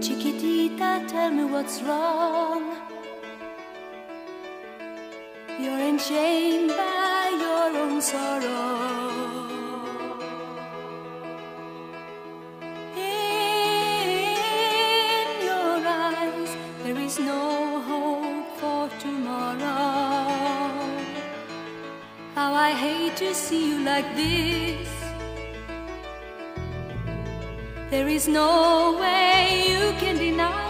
Chiquitita, tell me what's wrong. You're enchained by your own sorrow. In your eyes, there is no hope for tomorrow. How I hate to see you like this. There is no way you can deny.